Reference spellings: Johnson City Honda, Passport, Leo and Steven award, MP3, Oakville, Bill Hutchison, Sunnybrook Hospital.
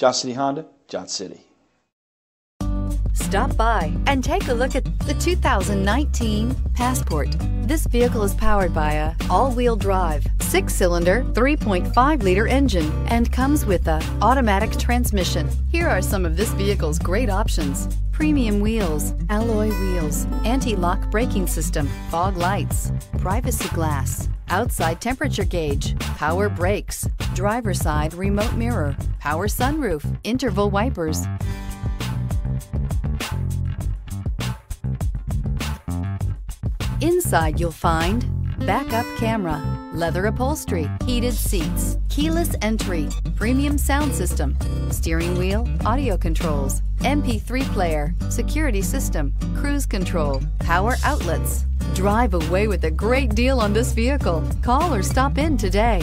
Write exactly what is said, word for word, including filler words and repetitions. Johnson City Honda, Johnson City. Stop by and take a look at the two thousand nineteen Passport. This vehicle is powered by a all-wheel drive, six-cylinder, three point five liter engine and comes with a automatic transmission. Here are some of this vehicle's great options: premium wheels, alloy wheels, anti-lock braking system, fog lights, privacy glass, outside temperature gauge, power brakes, driver side remote mirror, power sunroof, interval wipers. Inside you'll find backup camera, leather upholstery, heated seats, keyless entry, premium sound system, steering wheel audio controls, M P three player, security system, cruise control, power outlets. Drive away with a great deal on this vehicle. Call or stop in today.